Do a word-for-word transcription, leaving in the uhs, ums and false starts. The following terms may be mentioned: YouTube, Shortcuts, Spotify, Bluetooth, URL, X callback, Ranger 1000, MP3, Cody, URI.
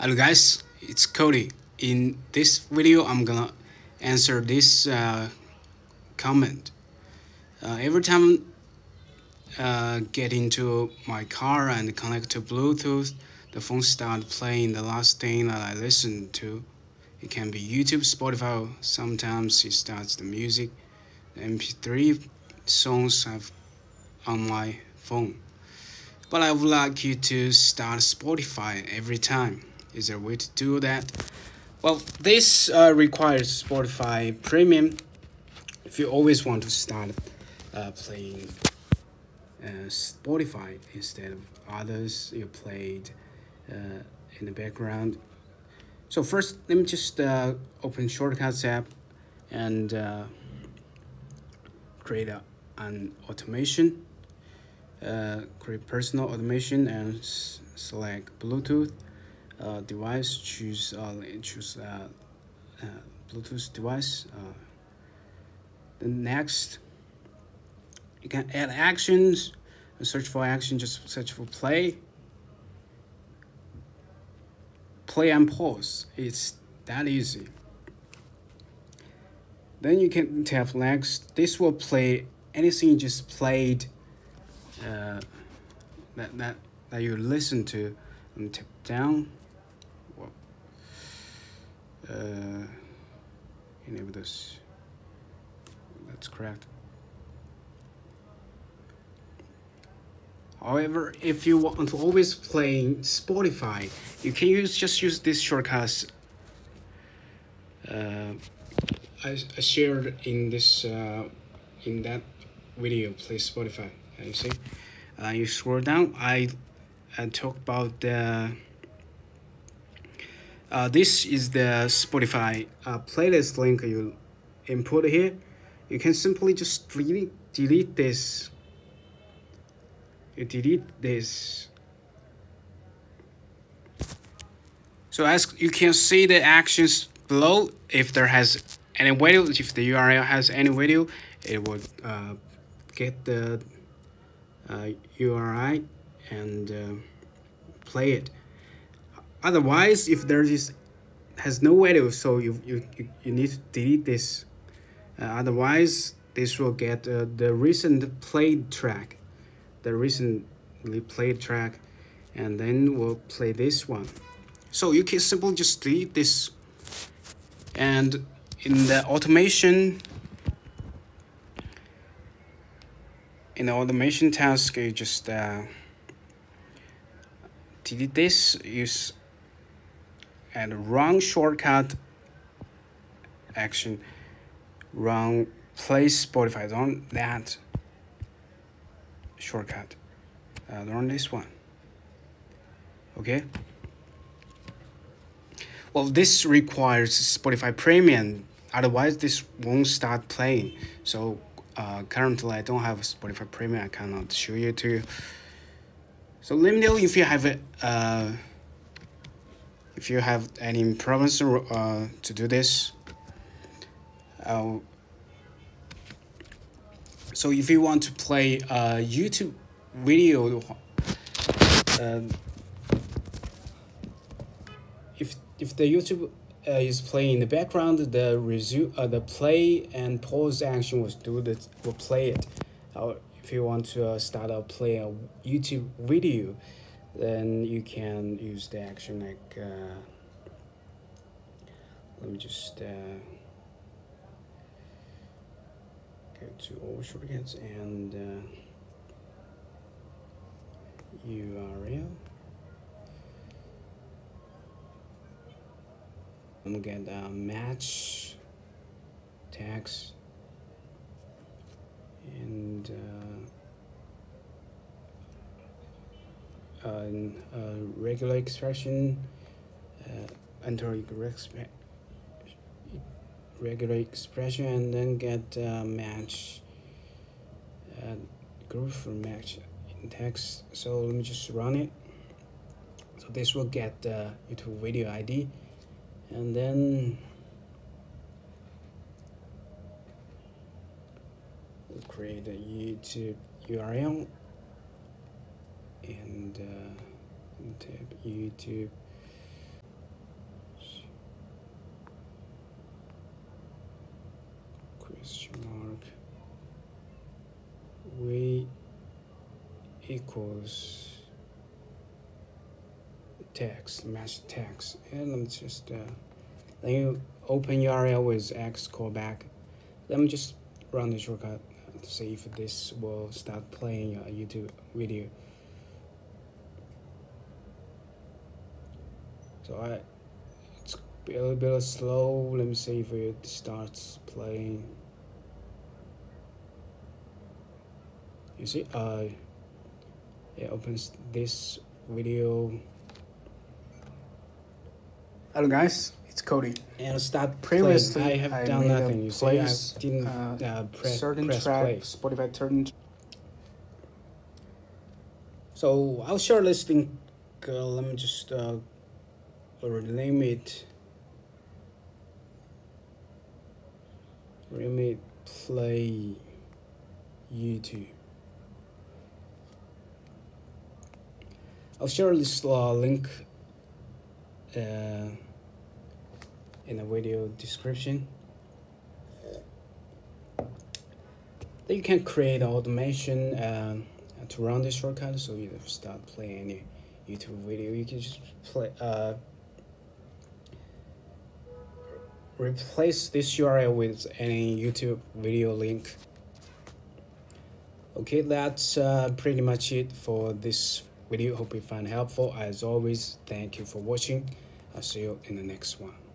Hello guys, it's Cody. In this video, I'm gonna answer this uh, comment. Uh, every time uh, get into my car and connect to Bluetooth, the phone starts playing the last thing that I listen to. It can be YouTube, Spotify. Sometimes it starts the music, the M P three songs I've on my phone. But I would like you to start Spotify every time. Is there a way to do that? Well, this uh, requires Spotify Premium. If you always want to start uh, playing uh, Spotify instead of others you played uh, in the background. So first, let me just uh, open Shortcuts app and uh, create a, an automation. Uh, create personal automation and s select Bluetooth uh, device. Choose uh, choose uh, uh, Bluetooth device. Uh, then next, you can add actions. Search for action. Just search for play, play and pause. It's that easy. Then you can tap next. This will play anything you just played. Uh, that that that you listen to. And tap down. Whoa. Uh, enable this. That's correct. However, if you want to always play Spotify, you can use just use this shortcuts. Uh, I I shared in this uh, in that video. Play Spotify. You see, uh, you scroll down. I, I talk about the. Uh, this is the Spotify uh, playlist link you input here. You can simply just delete delete this. You delete this. So as you can see, the actions below. If there has any video, if the U R L has any video, it would uh, get the. Uh, U R I and uh, play it. Otherwise, if there is has no value, so you you, you need to delete this. Uh, otherwise, this will get uh, the recent played track, the recently played track, and then we'll play this one. So you can simply just delete this. And in the automation. In the automation task, you just uh, delete this, use and run shortcut action, run play Spotify, run that shortcut, uh, run this one. Okay. Well, this requires Spotify Premium, otherwise this won't start playing. So. Uh, currently, I don't have Spotify Premium. I cannot show you to you. So let me know if you have a, uh, if you have any problems uh, to do this. Uh, so if you want to play a YouTube video, uh, if if the YouTube Uh, is playing in the background, the resume, uh, the play and pause action will do that. Will play it. Uh, if you want to uh, start a play a YouTube video, then you can use the action like. Uh, let me just uh, go to all shortcuts and uh, U R L. I'm gonna get uh, match text and uh, an, uh, regular expression uh, enter regular expression and then get uh, match uh, group for match in text. So let me just run it. So this will get the uh, YouTube video I D. And then we'll create a YouTube U R L and uh, type YouTube question mark way equals text, match text, and let me just uh, then you open U R L with X callback. Let me just run the shortcut to see if this will start playing a YouTube video. So I, it's a little bit slow. Let me see if it starts playing. You see, uh, it opens this video. Hello guys, it's Cody. And start previously, I have I done nothing. You see, I didn't uh, uh, pre certain press track, play. Spotify turned. So I'll shortlisting. Uh, let me just. Uh, Or limit, limit play YouTube. I'll share this uh, link uh, in the video description. Then you can create automation uh, to run this shortcut, so you start playing any YouTube video. You can just play. Uh, Replace this U R L with any YouTube video link. Okay, that's uh, pretty much it for this video. Hope you find it helpful. As always, thank you for watching. I'll see you in the next one.